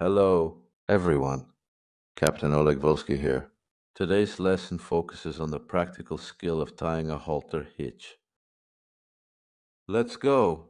Hello, everyone. Captain Oleg Volsky here. Today's lesson focuses on the practical skill of tying a halter hitch. Let's go!